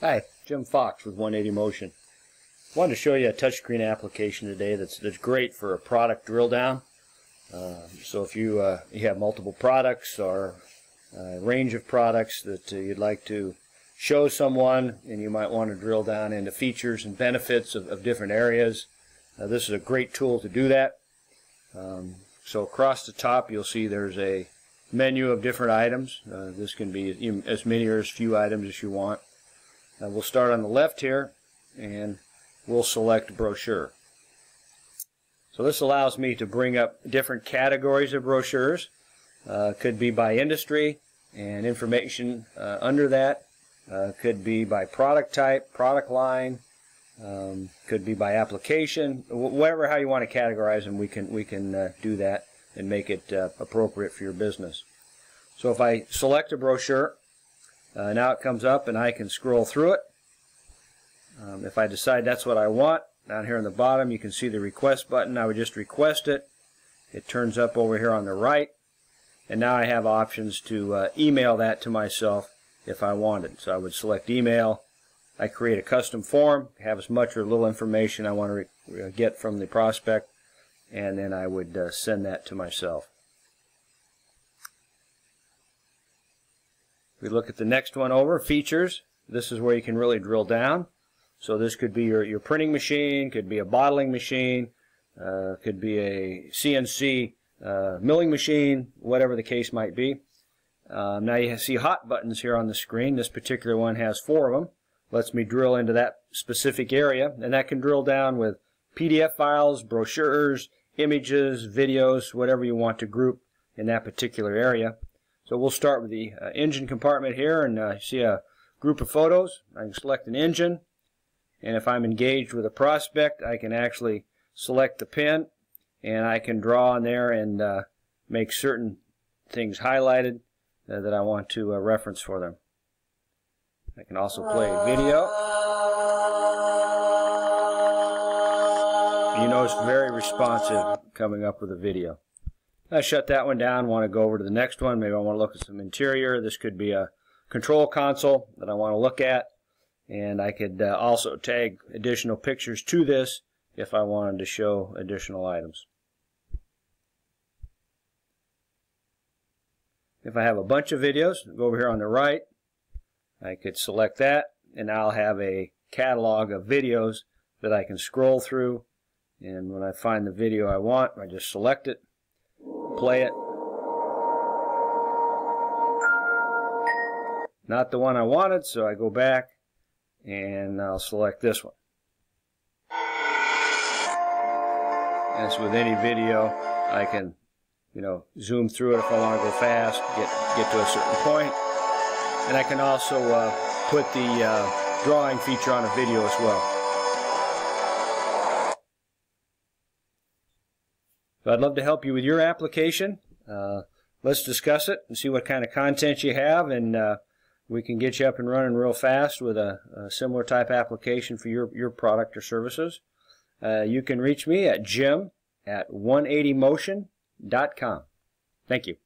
Hi, Jim Fox with 180 Motion. I wanted to show you a touchscreen application today that's great for a product drill down. So if you have multiple products or a range of products that you'd like to show someone, and you might want to drill down into features and benefits of different areas, this is a great tool to do that. So across the top you'll see there's a menu of different items. This can be as many or as few items as you want. We'll start on the left here, and we'll select brochure. So this allows me to bring up different categories of brochures. Could be by industry and information under that. Could be by product type, product line. Could be by application. Whatever how you want to categorize them, we can do that and make it appropriate for your business. So if I select a brochure, now it comes up and I can scroll through it. If I decide that's what I want, down here on the bottom you can see the request button. I would just request it. It turns up over here on the right, and now I have options to email that to myself if I wanted. So I would select email. I create a custom form, have as much or little information I want to get from the prospect, and then I would send that to myself. We look at the next one over, features. This is where you can really drill down. So this could be your printing machine, could be a bottling machine, could be a CNC milling machine, whatever the case might be. Now you see hot buttons here on the screen. This particular one has 4 of them. Lets me drill into that specific area, and that can drill down with PDF files, brochures, images, videos, whatever you want to group in that particular area. So we'll start with the engine compartment here, and I see a group of photos. I can select an engine, and if I'm engaged with a prospect, I can actually select the pen, and I can draw in there and make certain things highlighted that I want to reference for them. I can also play video. You know, it's very responsive coming up with a video. I shut that one down, want to go over to the next one. Maybe I want to look at some interior. This could be a control console that I want to look at, and I could also tag additional pictures to this if I wanted to show additional items. If I have a bunch of videos, go over here on the right, I could select that, and I'll have a catalog of videos that I can scroll through, and when I find the video I want, I just select it, play it. Not the one I wanted, so I go back and I'll select this one. As with any video, I can, you know, zoom through it if I want to go fast, get to a certain point, and I can also put the drawing feature on a video as well. So I'd love to help you with your application. Let's discuss it and see what kind of content you have, and we can get you up and running real fast with a similar type application for your product or services. You can reach me at jim@180motion.com. Thank you.